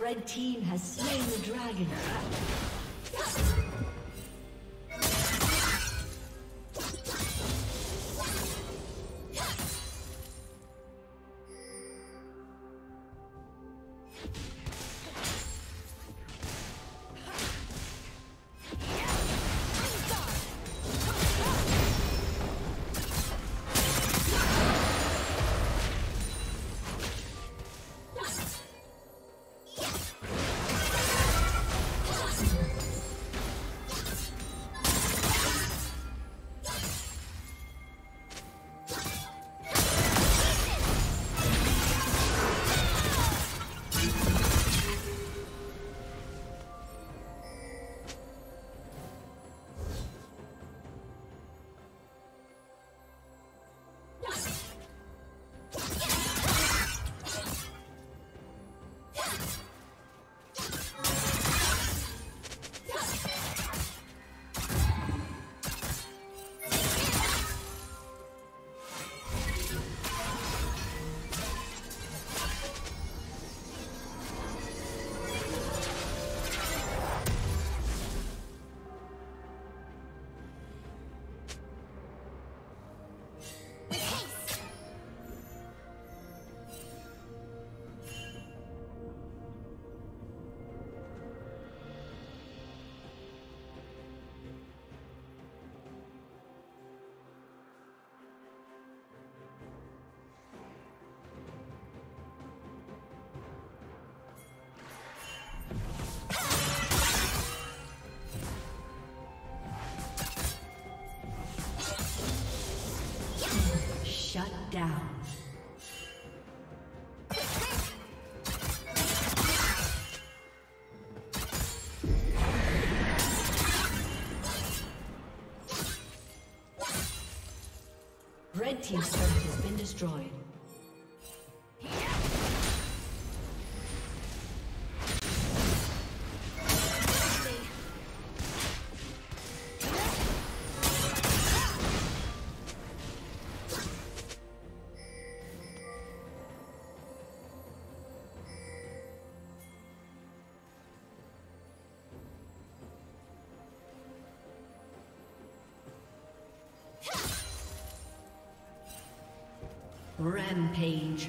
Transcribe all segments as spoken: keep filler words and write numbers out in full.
Red team has slain the dragon. Down. Red team's turret has been destroyed. Rampage.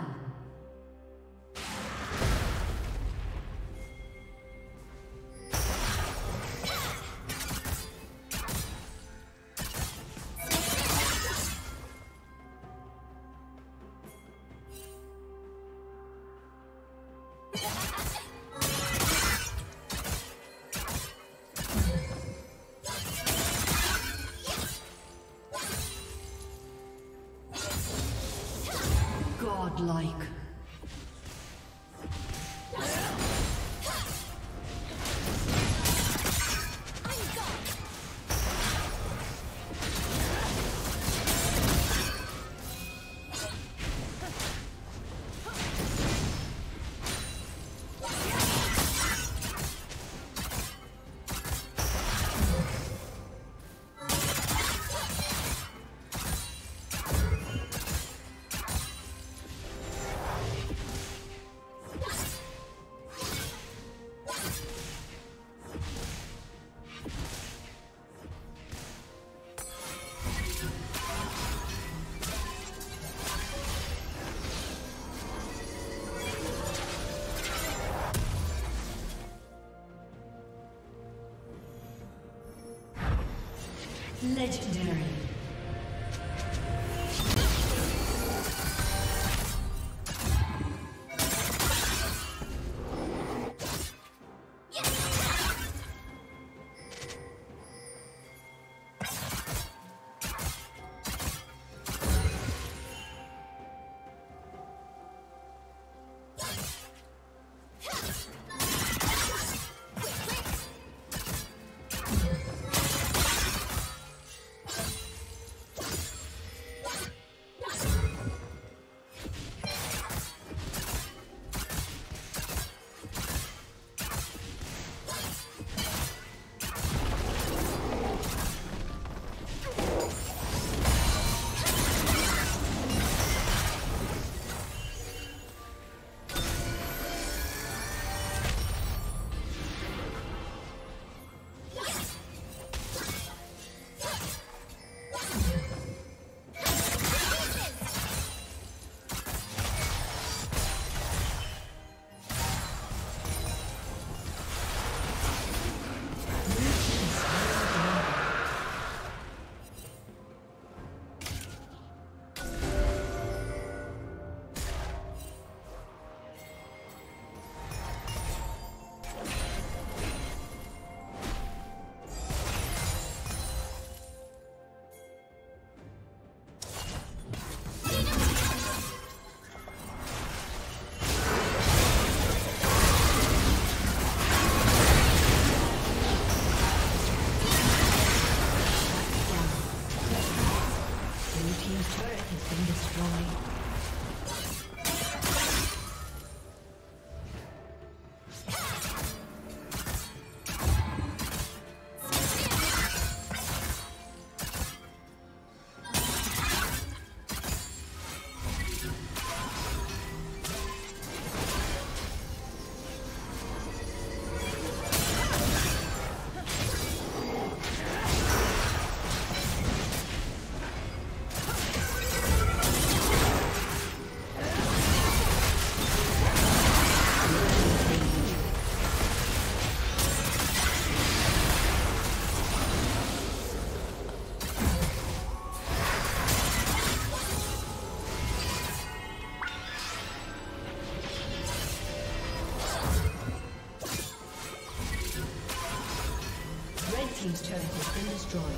Like legendary. Team's turret has been destroyed.